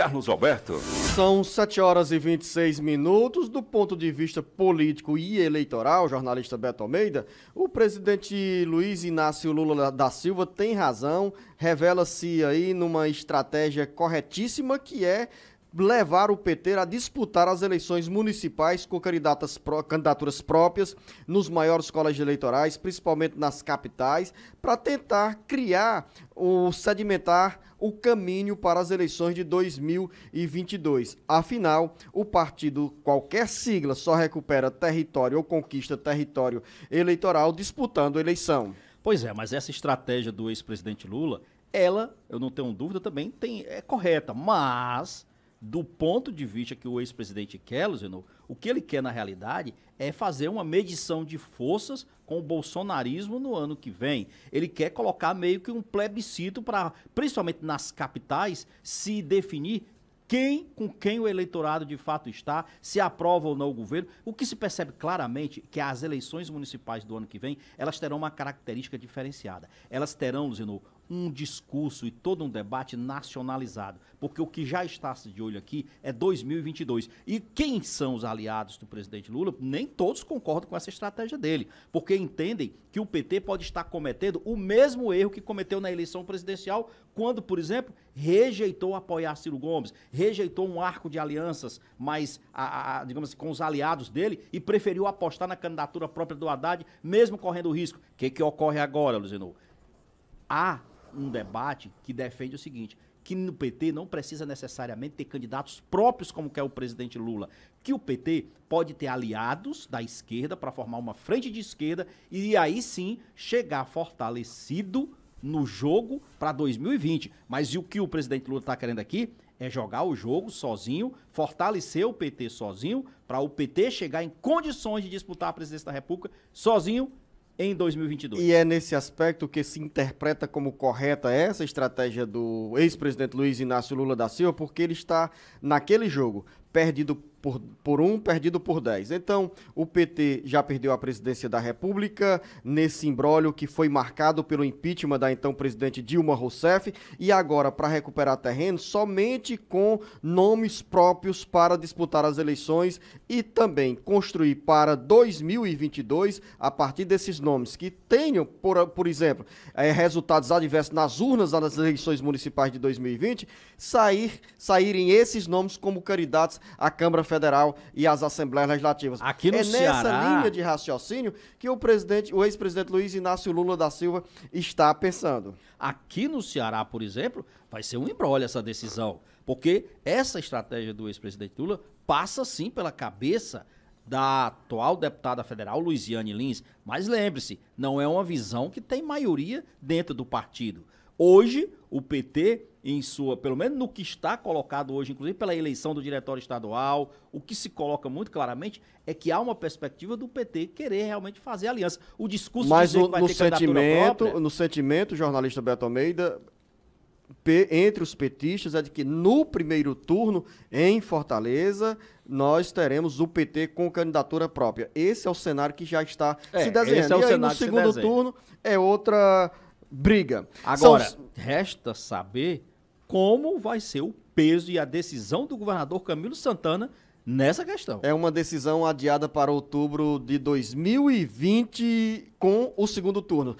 Carlos Alberto. São 7 horas e 26 minutos. Do ponto de vista político e eleitoral, jornalista Beto Almeida, o presidente Luiz Inácio Lula da Silva tem razão, revela-se aí numa estratégia corretíssima que é levar o PT a disputar as eleições municipais com candidaturas próprias nos maiores colégios eleitorais, principalmente nas capitais, para tentar criar ou sedimentar o caminho para as eleições de 2022. Afinal, o partido, qualquer sigla, só recupera território ou conquista território eleitoral disputando a eleição. Pois é, mas essa estratégia do ex-presidente Lula, ela, eu não tenho dúvida, também é correta, mas do ponto de vista que o ex-presidente quer, Luziano, o que ele quer na realidade é fazer uma medição de forças com o bolsonarismo no ano que vem. Ele quer colocar meio que um plebiscito para, principalmente nas capitais, se definir com quem o eleitorado de fato está, se aprova ou não o governo. O que se percebe claramente que as eleições municipais do ano que vem, elas terão uma característica diferenciada. Elas terão, Luziano, um discurso e todo um debate nacionalizado, porque o que já está de olho aqui é 2022. E quem são os aliados do presidente Lula? Nem todos concordam com essa estratégia dele, porque entendem que o PT pode estar cometendo o mesmo erro que cometeu na eleição presidencial, quando, por exemplo, rejeitou apoiar Ciro Gomes, rejeitou um arco de alianças mais, digamos assim, com os aliados dele e preferiu apostar na candidatura própria do Haddad, mesmo correndo o risco. O que ocorre agora, Luziano? Há um debate que defende o seguinte, que no PT não precisa necessariamente ter candidatos próprios como quer o presidente Lula, que o PT pode ter aliados da esquerda para formar uma frente de esquerda e aí sim chegar fortalecido no jogo para 2020. Mas e o que o presidente Lula está querendo aqui é jogar o jogo sozinho, fortalecer o PT sozinho, para o PT chegar em condições de disputar a presidência da República sozinho em 2022. E é nesse aspecto que se interpreta como correta essa estratégia do ex-presidente Luiz Inácio Lula da Silva, porque ele está naquele jogo, perdido por 1, perdido por 10. Então, o PT já perdeu a presidência da República nesse imbróglio que foi marcado pelo impeachment da então presidente Dilma Rousseff e agora, para recuperar terreno, somente com nomes próprios para disputar as eleições e também construir para 2022, a partir desses nomes que tenham, por exemplo, resultados adversos nas urnas das eleições municipais de 2020, saírem esses nomes como candidatos à Câmara Federal e às Assembleias Legislativas. Aqui no Ceará, nessa linha de raciocínio que o ex-presidente Luiz Inácio Lula da Silva está pensando. Aqui no Ceará, por exemplo, vai ser um imbróglio essa decisão, porque essa estratégia do ex-presidente Lula passa sim pela cabeça da atual deputada federal, Luiziane Lins, mas lembre-se, não é uma visão que tem maioria dentro do partido. Hoje, o PT, pelo menos no que está colocado hoje, inclusive pela eleição do diretório estadual, o que se coloca muito claramente é que há uma perspectiva do PT querer realmente fazer aliança. O discurso mas dizer que vai ter candidatura própria. No sentimento, jornalista Beto Almeida, entre os petistas, é de que no primeiro turno, em Fortaleza, nós teremos o PT com candidatura própria. Esse é o cenário que já está se desenhando. E aí, no segundo turno, é outra briga. Agora, resta saber como vai ser o peso e a decisão do governador Camilo Santana nessa questão. É uma decisão adiada para outubro de 2020 com o segundo turno.